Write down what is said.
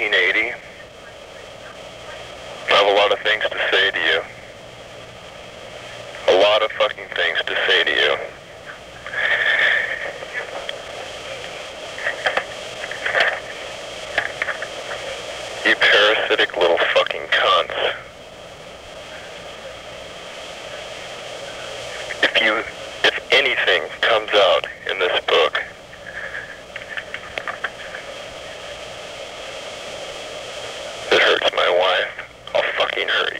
1980. I have a lot of things to say to you. A lot of fucking things to say to you. You parasitic little fucking cunts. If anything comes out in this book, it hurts my wife. I'll fucking hurt you.